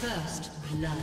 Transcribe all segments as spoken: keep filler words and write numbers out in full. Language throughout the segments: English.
First blood.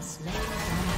Slain.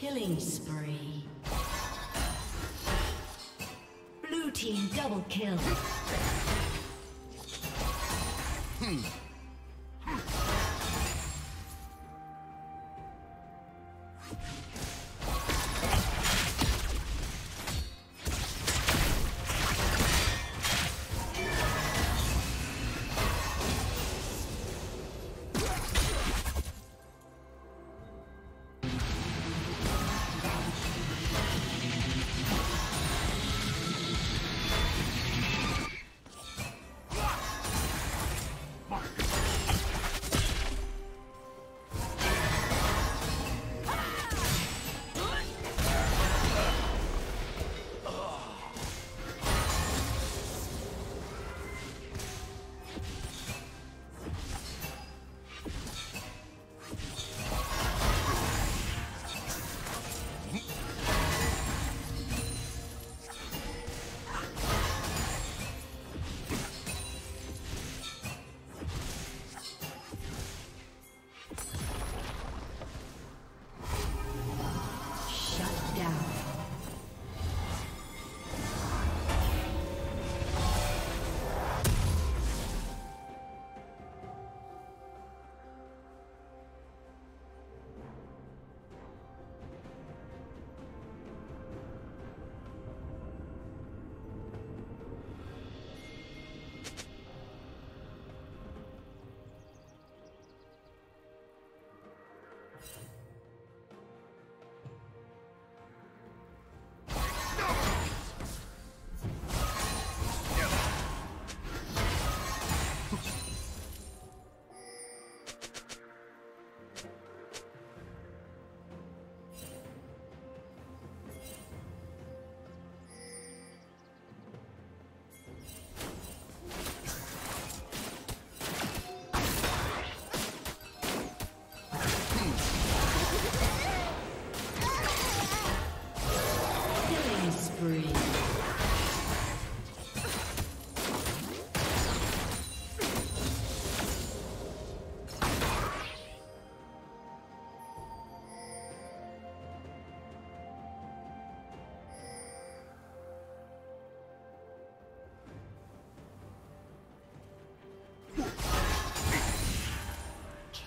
Killing spree. Blue team double kill. Hmm.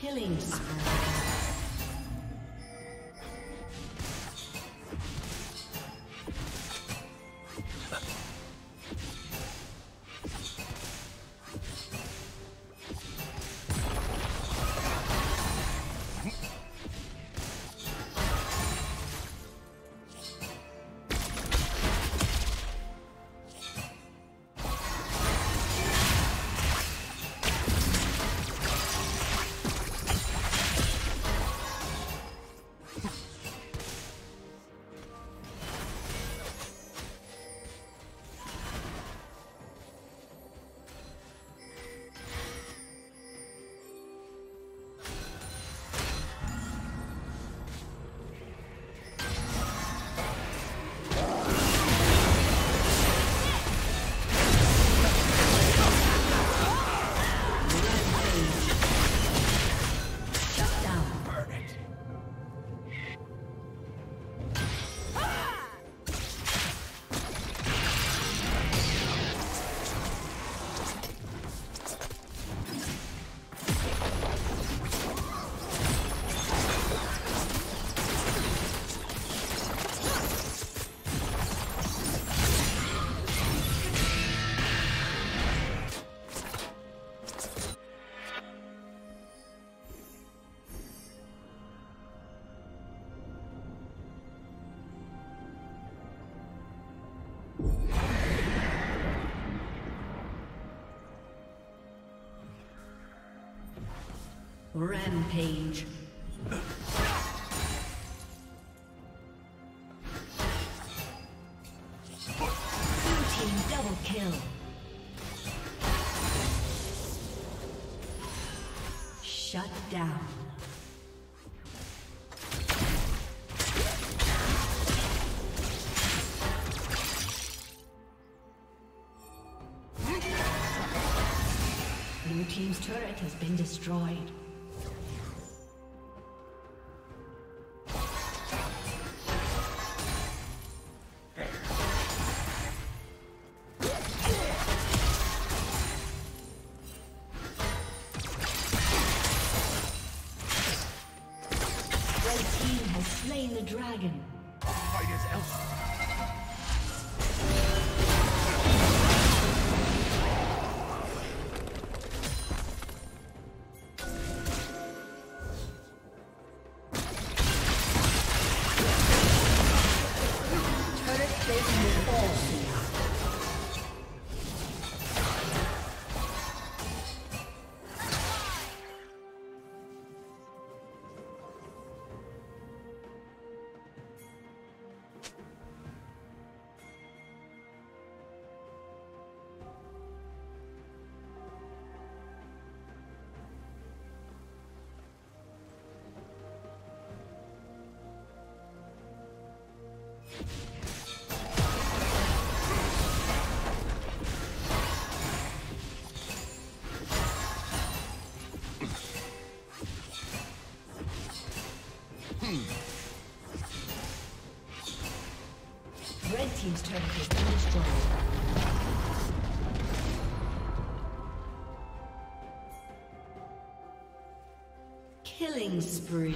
Killing spree. Rampage. Blue team's turret has been destroyed. the dragon. Fight is elsewhere. Red team's turret has been destroyed. Killing spree.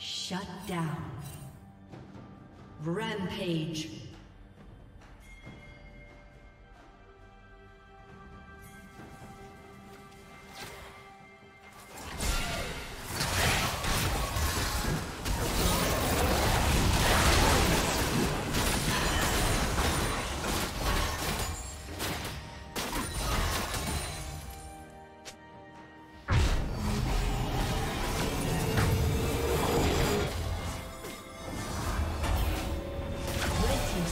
Shut down. Rampage. Red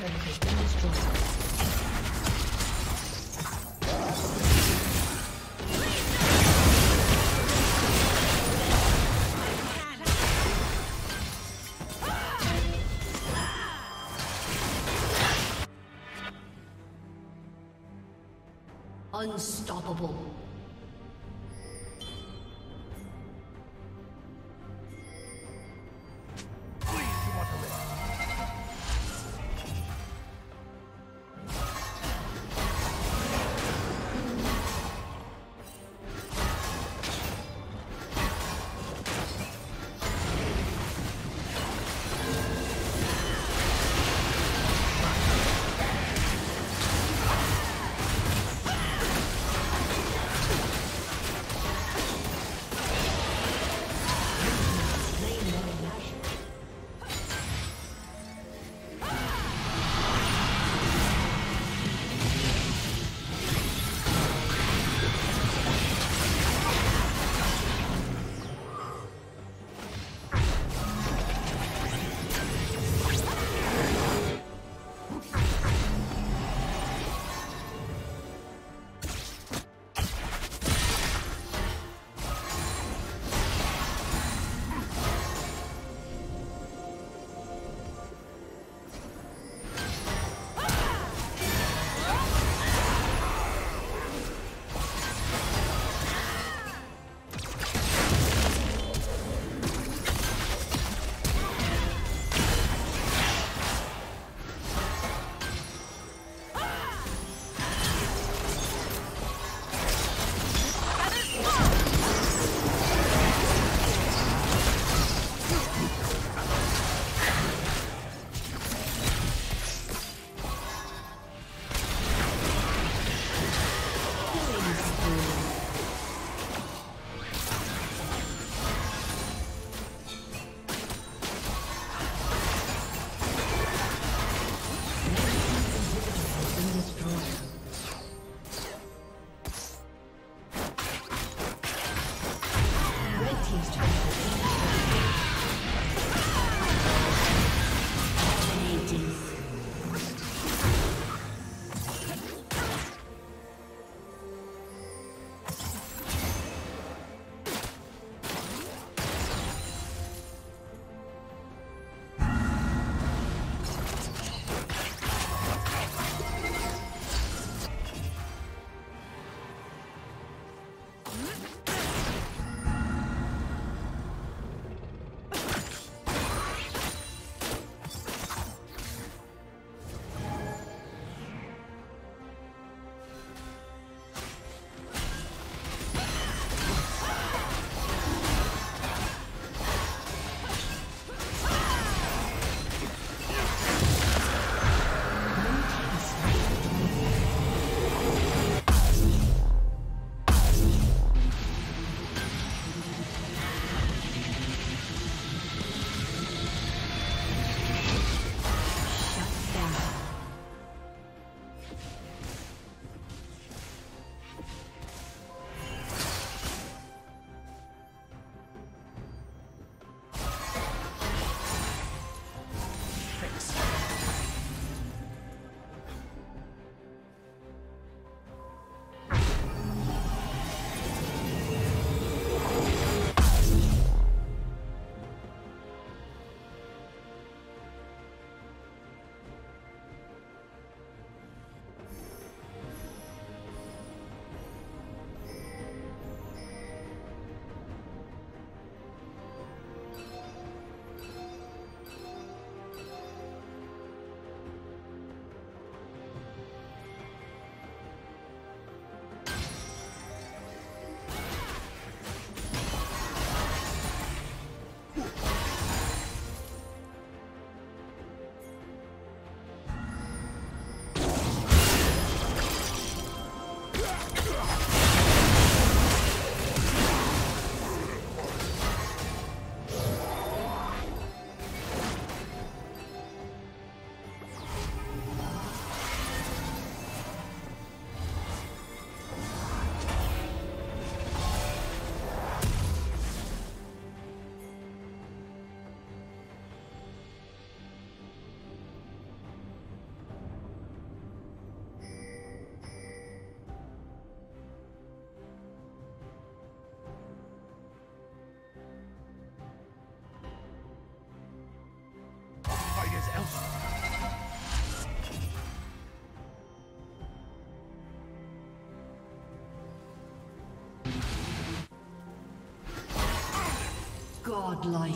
turret has been destroyed. Unstoppable. yourself. Godlike.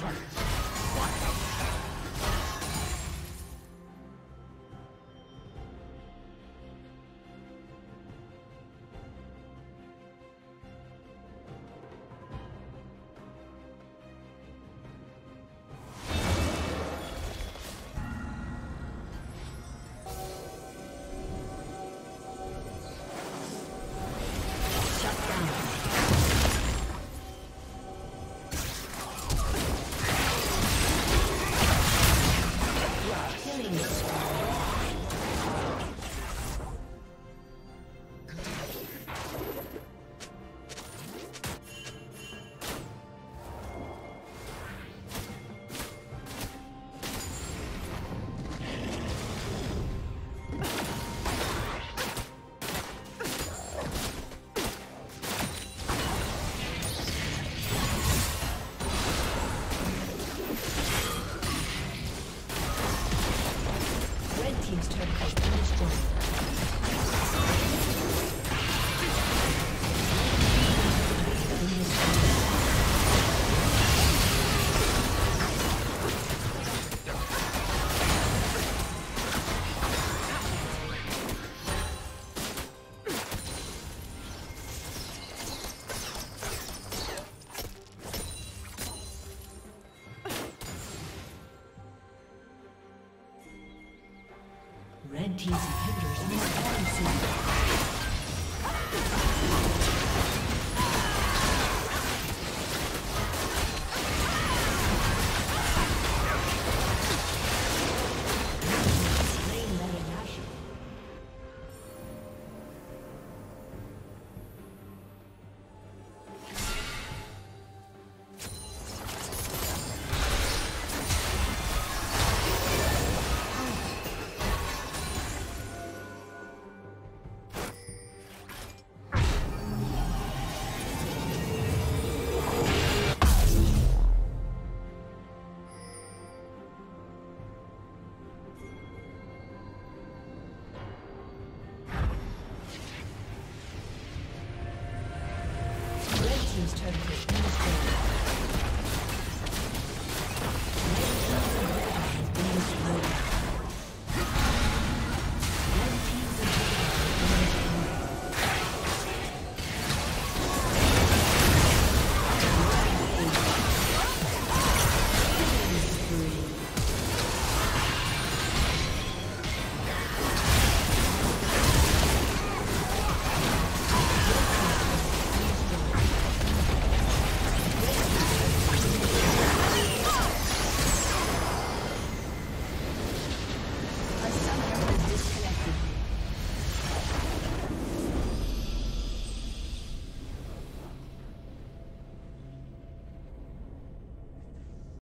Red team's inhibitors are in the